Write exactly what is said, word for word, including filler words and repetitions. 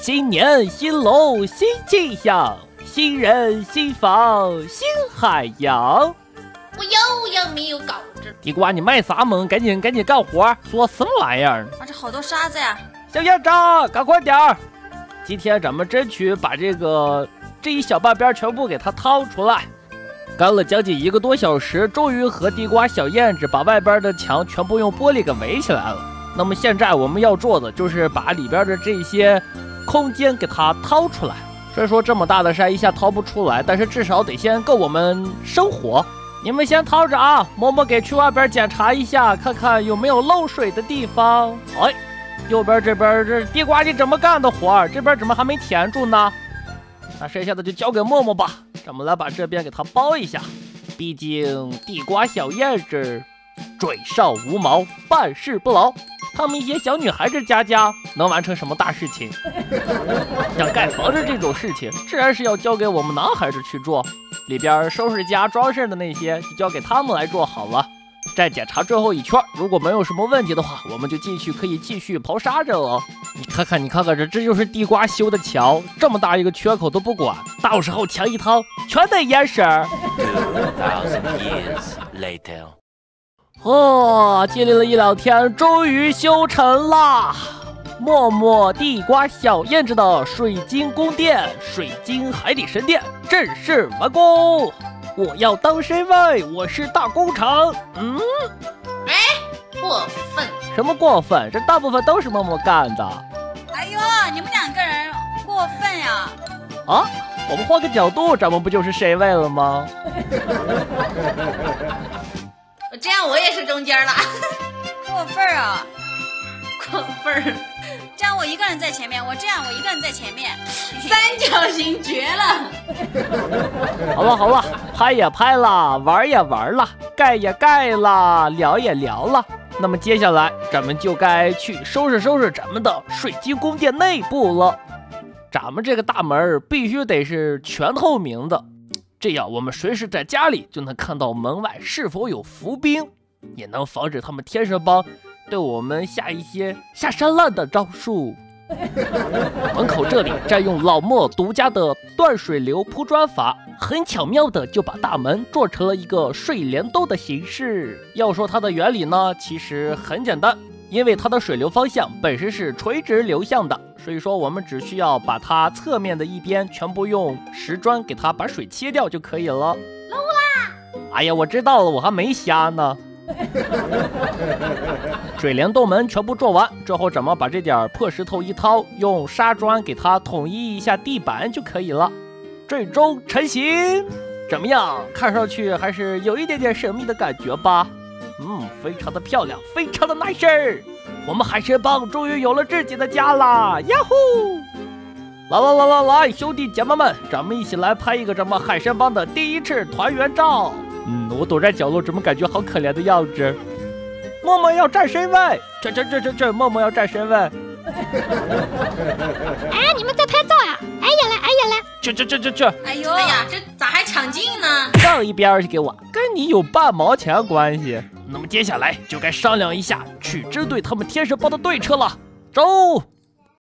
新年新楼新气象，新人新房新海洋。我又要没有稿子。地瓜，你卖啥萌？赶紧赶紧干活！说什么玩意儿？啊，这好多沙子呀！小院长，赶快点儿！今天咱们争取把这个这一小半边全部给它掏出来。干了将近一个多小时，终于和地瓜小燕子把外边的墙全部用玻璃给围起来了。那么现在我们要做的就是把里边的这些空间给它掏出来。虽然说这么大的山一下掏不出来，但是至少得先够我们生活。你们先掏着啊，嬷嬷给去外边检查一下，看看有没有漏水的地方。哎，右边这边这地瓜你怎么干的活儿？这边怎么还没填住呢？那剩下的就交给嬷嬷吧。咱们来把这边给它包一下，毕竟地瓜小燕子嘴上无毛，办事不牢。他们一些小女孩子家家能完成什么大事情？像盖房子这种事情，自然是要交给我们男孩子去做。里边收拾家、装饰的那些，就交给他们来做好了。再检查最后一圈，如果没有什么问题的话，我们就进去可以继续刨沙子了。你看看，你看看，这这就是地瓜修的桥，这么大一个缺口都不管，到时候墙一掏，全得淹死。two thousand years later， 哦，经历了一两天，终于修成啦！默默地瓜小燕子的水晶宫殿、水晶海底神殿正式完工。我要当身位，我是大工程。嗯，哎，过分？什么过分？这大部分都是默默干的。哎呦，你们两个人过分呀！啊，我们换个角度，咱们不就是身位了吗？我这样我也是中间了，过分啊！过分！这样我一个人在前面，我这样我一个人在前面。三角形绝了！好了好了，拍也拍了，玩也玩了，盖也盖了，聊也聊了。那么接下来咱们就该去收拾收拾咱们的水晶宫殿内部了。咱们这个大门必须得是全透明的，这样我们随时在家里就能看到门外是否有伏兵，也能防止他们天神帮对我们下一些下山烂的招数。门口这里再用老莫独家的断水流铺砖法，很巧妙的就把大门做成了一个水帘洞的形式。要说它的原理呢，其实很简单，因为它的水流方向本身是垂直流向的，所以说我们只需要把它侧面的一边全部用石砖给它把水切掉就可以了。漏啦！哎呀，我知道了，我还没瞎呢。水帘洞门全部做完之后，咱们把这点破石头一掏，用砂砖给它统一一下地板就可以了。最终成型，怎么样？看上去还是有一点点神秘的感觉吧。嗯，非常的漂亮，非常的 nice。我们海神帮终于有了自己的家啦！呀呼！来来来来来，兄弟姐妹们，咱们一起来拍一个咱们海神帮的第一次团圆照。嗯，我躲在角落，怎么感觉好可怜的样子？默默要站身位，这这这这这，默默要站身位。哎，你们在拍照啊？哎呀嘞，哎呀嘞！这这这这这，哎呦，哎呀，这咋还抢镜呢？上一边去给我，跟你有半毛钱关系。那么接下来就该商量一下取支队他们天神帮的对策了，走。